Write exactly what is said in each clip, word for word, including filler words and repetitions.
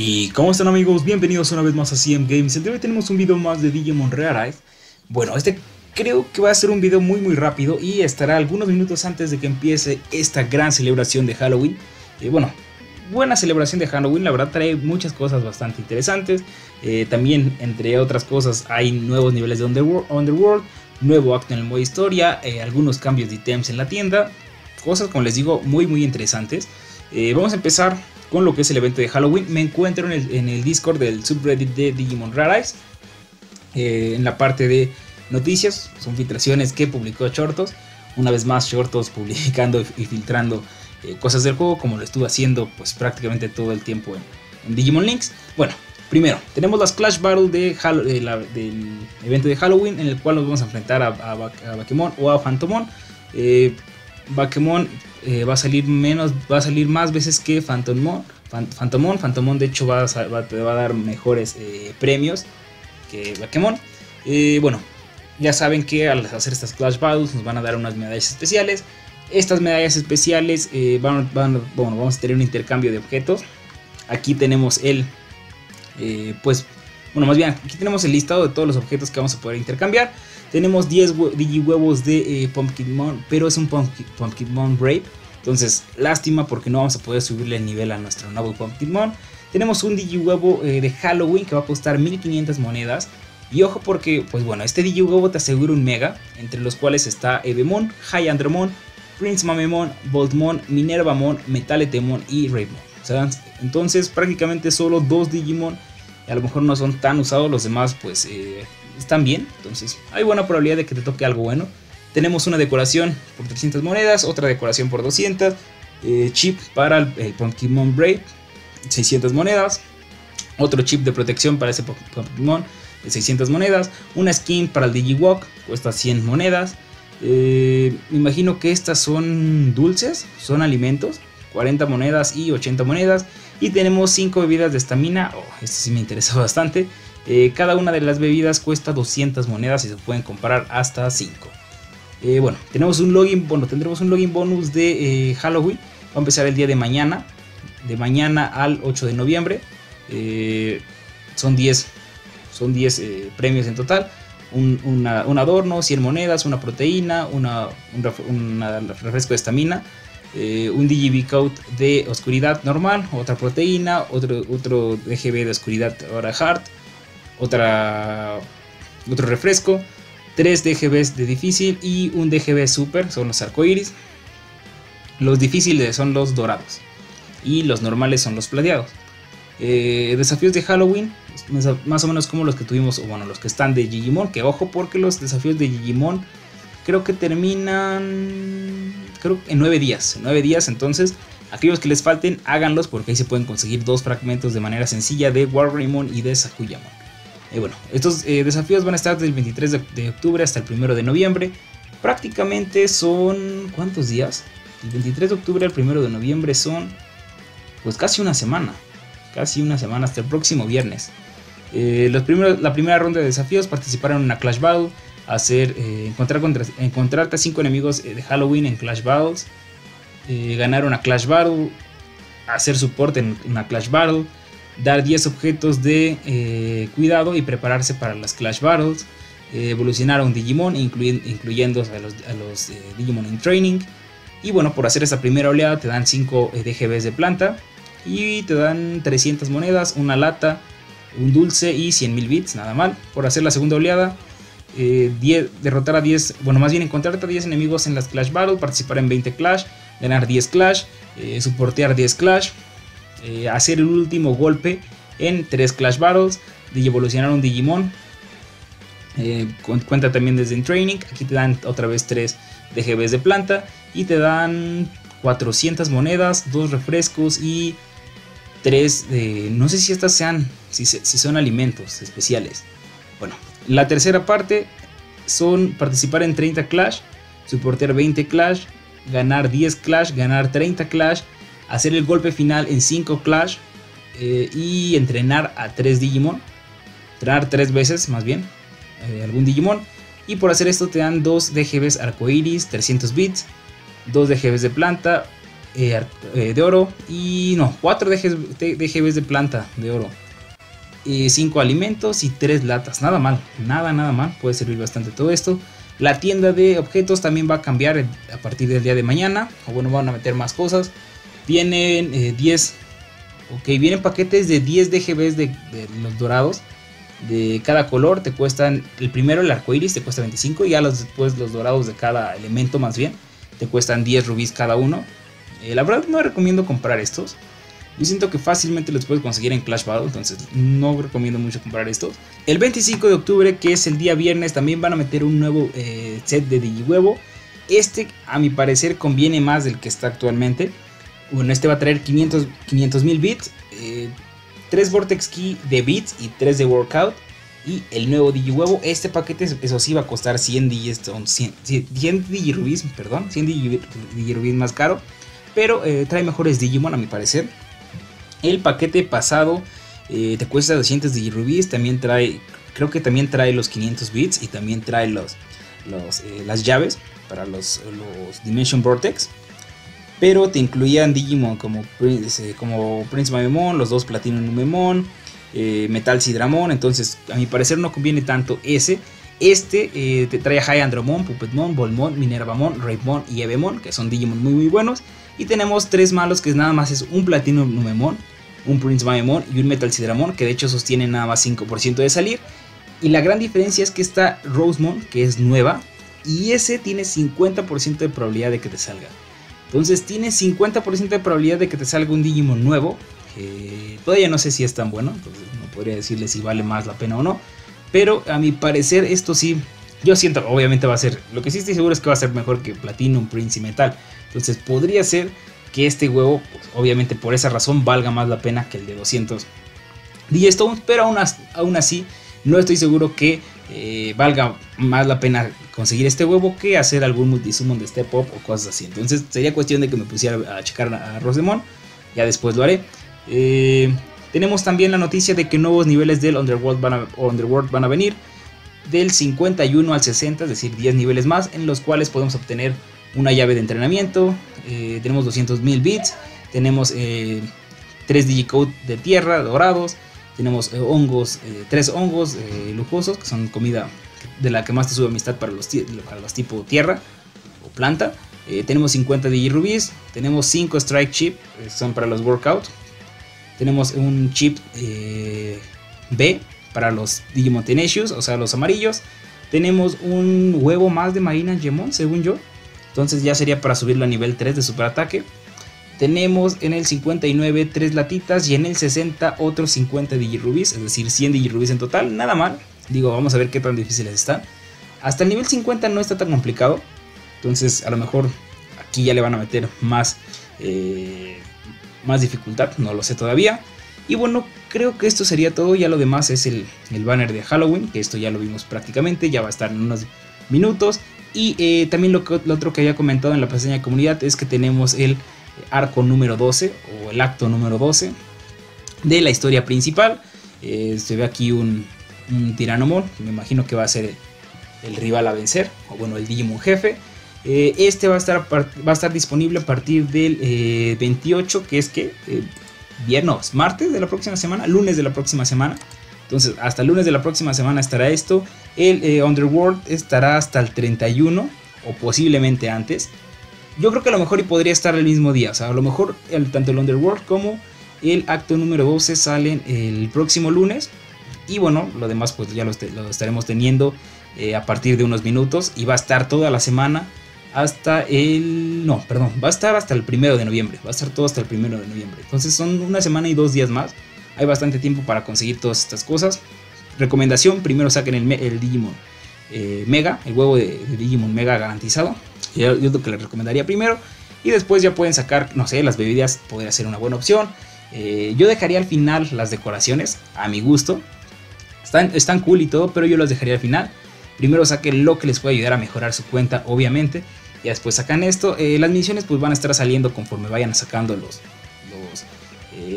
Y ¿cómo están, amigos? Bienvenidos una vez más a C M Games. El día de hoy tenemos un video más de Digimon ReArise. Bueno, este creo que va a ser un video muy muy rápido y estará algunos minutos antes de que empiece esta gran celebración de Halloween. Y bueno, buena celebración de Halloween, la verdad trae muchas cosas bastante interesantes. Eh, también, entre otras cosas, hay nuevos niveles de Underworld, Underworld nuevo acto en el modo historia, eh, algunos cambios de ítems en la tienda, cosas, como les digo, muy muy interesantes. Eh, vamos a empezar con lo que es el evento de Halloween. Me encuentro en el, en el Discord del subreddit de Digimon ReArise, eh, en la parte de noticias. Son filtraciones que publicó Shortos, una vez más Shortos publicando y filtrando eh, cosas del juego, como lo estuvo haciendo pues prácticamente todo el tiempo en, en Digimon Links. Bueno, primero tenemos las Clash Battle de Halo, de la, del evento de Halloween, en el cual nos vamos a enfrentar a, a, a Bakemon o a Phantomon. eh, Bakemon eh, va a salir menos, va a salir más veces que Phantomon. Phantomon, Phantomon de hecho va a, va, va a dar mejores eh, premios que Bakemon. Eh, bueno, ya saben que al hacer estas Clash Battles nos van a dar unas medallas especiales. Estas medallas especiales eh, van, van, bueno, vamos a tener un intercambio de objetos. Aquí tenemos el, eh, pues, bueno, más bien aquí tenemos el listado de todos los objetos que vamos a poder intercambiar. Tenemos diez digihuevos de eh, Pumpkinmon, pero es un Pumpkin, Pumpkinmon Brave. Entonces, lástima porque no vamos a poder subirle el nivel a nuestro nuevo Pumpkinmon. Tenemos un digihuevo eh, de Halloween que va a costar mil quinientas monedas. Y ojo porque, pues bueno, este DigiWalk te asegura un mega, entre los cuales está Evemon, High Andromon, Prince Mamemon, Boltmon, Minervamon, Metaletemon y Raidmon. O sea, entonces prácticamente solo dos Digimon, a lo mejor no son tan usados, los demás pues eh, están bien. Entonces hay buena probabilidad de que te toque algo bueno. Tenemos una decoración por trescientas monedas, otra decoración por doscientas, eh, chip para el, el Pumpkinmon Brave, seiscientas monedas, otro chip de protección para ese Pumpkinmon, de seiscientas monedas, una skin para el DigiWalk, cuesta cien monedas. Eh, me imagino que estas son dulces, son alimentos, cuarenta monedas y ochenta monedas. Y tenemos cinco bebidas de estamina, oh, esto sí me interesa bastante. Eh, cada una de las bebidas cuesta doscientas monedas y se pueden comprar hasta cinco. Eh, bueno, tenemos un login, bueno, tendremos un login bonus de eh, Halloween. Va a empezar el día de mañana, de mañana al ocho de noviembre. Eh, son diez. Son diez eh, premios en total, un, una, un adorno, cien monedas, una proteína, una, un una refresco de estamina, eh, un digibicout de oscuridad normal, otra proteína, otro, otro D G B de oscuridad ahora hard, otra, otro refresco, tres D G Bs de difícil y un D G B super, son los arcoiris. Los difíciles son los dorados y los normales son los plateados. Eh, desafíos de Halloween, más o menos como los que tuvimos, o bueno, los que están de Digimon, que ojo porque los desafíos de Digimon creo que terminan creo en nueve días, en nueve días, entonces aquellos que les falten háganlos porque ahí se pueden conseguir dos fragmentos de manera sencilla de Warrymon y de Sakuyamon. Eh, bueno, estos eh, desafíos van a estar del veintitrés de octubre hasta el primero de noviembre, prácticamente son, ¿cuántos días? El veintitrés de octubre al primero de noviembre son pues casi una semana. Casi una semana, hasta el próximo viernes. Eh, los primeros, la primera ronda de desafíos: participar en una Clash Battle, hacer, eh, encontrar contra, encontrarte a cinco enemigos de Halloween en Clash Battles, eh, ganar una Clash Battle, hacer soporte en una Clash Battle, dar diez objetos de eh, cuidado y prepararse para las Clash Battles, eh, evolucionar a un Digimon, incluy, incluyendo a los, a los eh, Digimon en Training. Y bueno, por hacer esta primera oleada, te dan cinco eh, D G Bs de planta. Y te dan trescientas monedas, una lata, un dulce y cien mil bits, nada mal. Por hacer la segunda oleada, eh, diez, derrotar a diez, bueno, más bien encontrarte a diez enemigos en las Clash Battle, participar en veinte Clash, ganar diez Clash, eh, soportear diez Clash, eh, hacer el último golpe en tres Clash Battles, digievolucionar un Digimon, eh, cuenta también desde en Training. Aquí te dan otra vez tres D G Bs de planta y te dan cuatrocientas monedas, dos refrescos y tres, eh, no sé si estas sean, si, si son alimentos especiales. Bueno, la tercera parte son participar en treinta Clash, soportear veinte Clash, ganar diez Clash, ganar treinta Clash, hacer el golpe final en cinco Clash, eh, y entrenar a tres Digimon, entrenar tres veces más bien, eh, algún Digimon. Y por hacer esto te dan dos D G Bs arcoiris, trescientos bits, dos D G Bs de planta, eh, eh, de oro y no, cuatro D G Bs de planta de oro, eh, cinco alimentos y tres latas. Nada mal, nada, nada mal, puede servir bastante todo esto. La tienda de objetos también va a cambiar a partir del día de mañana, o bueno, van a meter más cosas. Vienen eh, diez, ok, vienen paquetes de diez D G Bs de, de los dorados, de cada color. Te cuestan, el primero el arco iris te cuesta veinticinco, y ya los, después los dorados de cada elemento más bien, te cuestan diez rubíes cada uno. Eh, la verdad no recomiendo comprar estos, yo siento que fácilmente los puedes conseguir en Clash Battle, entonces no recomiendo mucho comprar estos. El veinticinco de octubre, que es el día viernes, también van a meter un nuevo eh, set de DigiHuevo. Este a mi parecer conviene más del que está actualmente. Bueno, este va a traer quinientos mil bits, eh, tres Vortex Key de bits y tres de Workout. Y el nuevo DigiHuevo, este paquete, eso sí, va a costar cien digirubis, cien, cien, cien digirubis, perdón, cien digirubis más caro. Pero eh, trae mejores Digimon a mi parecer. El paquete pasado eh, te cuesta doscientos digirubis, también trae, creo que también trae los quinientos bits y también trae los, los, eh, las llaves para los, los Dimension Vortex. Pero te incluían Digimon como Prince, eh, como Prince Mamemon, los dos Platinum Numemon, eh, Metal Cidramon. Entonces a mi parecer no conviene tanto ese. Este eh, te trae High Andromon, Puppetmon, Boltmon, Minervamon, Raidmon y Evemon, que son Digimon muy muy buenos. Y tenemos tres malos, que nada más es un Platinum Numemon, un Prince Mamemon y un Metal Cidramon, que de hecho sostienen nada más cinco por ciento de salir. Y la gran diferencia es que está Rosemon, que es nueva, y ese tiene cincuenta por ciento de probabilidad de que te salga. Entonces tienes cincuenta por ciento de probabilidad de que te salga un Digimon nuevo, que todavía no sé si es tan bueno, entonces no podría decirle si vale más la pena o no. Pero a mi parecer esto sí, yo siento, obviamente va a ser, lo que sí estoy seguro es que va a ser mejor que Platinum, Prince y Metal. Entonces podría ser que este huevo, pues, obviamente por esa razón, valga más la pena que el de doscientos Digistones. Pero aún, aún así no estoy seguro que eh, valga más la pena conseguir este huevo que hacer algún multisummon de Step Up o cosas así. Entonces sería cuestión de que me pusiera a checar a Rosemon, ya después lo haré. Eh, tenemos también la noticia de que nuevos niveles del Underworld van a, Underworld van a venir del cincuenta y uno al sesenta, es decir, diez niveles más, en los cuales podemos obtener una llave de entrenamiento. Eh, tenemos doscientos mil bits, tenemos eh, tres digicode de tierra dorados, tenemos eh, hongos, eh, tres hongos eh, lujosos, que son comida de la que más te sube amistad para los, para los tipo tierra o planta. Eh, tenemos cincuenta digirubis, tenemos cinco strike chip, eh, son para los workout. Tenemos un chip eh, B para los Digimon Tenacious, o sea los amarillos. Tenemos un huevo más de Marina Digimon, según yo. Entonces ya sería para subirlo a nivel tres de superataque. Tenemos en el cincuenta y nueve tres latitas y en el sesenta otros cincuenta digirubis, es decir cien digirubis en total, nada mal. Digo, vamos a ver qué tan difíciles están. Hasta el nivel cincuenta no está tan complicado, entonces a lo mejor aquí ya le van a meter más, eh, más dificultad, no lo sé todavía. Y bueno, creo que esto sería todo, ya lo demás es el, el banner de Halloween, que esto ya lo vimos prácticamente, ya va a estar en unos minutos. Y eh, también lo, que, lo otro que había comentado en la pestaña de comunidad es que tenemos el arco número doce o el acto número doce de la historia principal. Eh, se ve aquí un, un Tiranomon, me imagino que va a ser el, el rival a vencer, o bueno, el Digimon jefe. Eh, este va a, estar, va a estar disponible a partir del eh, veintiocho, que es que eh, viernes, martes de la próxima semana, lunes de la próxima semana. Entonces hasta el lunes de la próxima semana estará esto. El eh, Underworld estará hasta el treinta y uno o posiblemente antes. Yo creo que a lo mejor y podría estar el mismo día. O sea, a lo mejor el, tanto el Underworld como el acto número doce salen el próximo lunes. Y bueno, lo demás pues ya lo, est lo estaremos teniendo eh, a partir de unos minutos. Y va a estar toda la semana hasta el... No, perdón, va a estar hasta el primero de noviembre. Va a estar todo hasta el primero de noviembre. Entonces son una semana y dos días más. Hay bastante tiempo para conseguir todas estas cosas. Recomendación, primero saquen el, el Digimon eh, Mega, el huevo de, de Digimon Mega garantizado. Yo, yo lo que les recomendaría primero. Y después ya pueden sacar, no sé, las bebidas podría ser una buena opción. Eh, yo dejaría al final las decoraciones, a mi gusto. Están, están cool y todo, pero yo las dejaría al final. Primero saquen lo que les puede ayudar a mejorar su cuenta, obviamente. Y después sacan esto. Eh, las misiones pues van a estar saliendo conforme vayan sacando los... los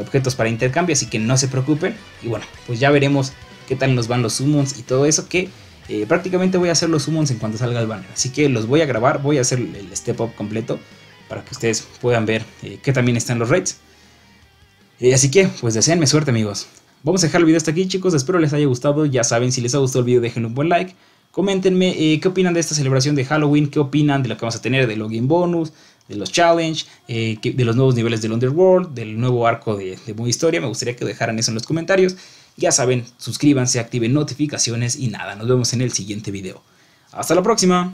objetos para intercambio, así que no se preocupen. Y bueno, pues ya veremos qué tal nos van los summons y todo eso, que eh, prácticamente voy a hacer los summons en cuanto salga el banner, así que los voy a grabar, voy a hacer el step up completo para que ustedes puedan ver eh, que también están los raids. Eh, así que, pues deseenme suerte, amigos. Vamos a dejar el video hasta aquí, chicos. Espero les haya gustado. Ya saben, si les ha gustado el video, dejen un buen like. Coméntenme eh, qué opinan de esta celebración de Halloween, qué opinan de lo que vamos a tener de los Game Bonus, de los Challenge, eh, de los nuevos niveles del Underworld, del nuevo arco de, de Modo Historia. Me gustaría que dejaran eso en los comentarios. Ya saben, suscríbanse, activen notificaciones y nada, nos vemos en el siguiente video. ¡Hasta la próxima!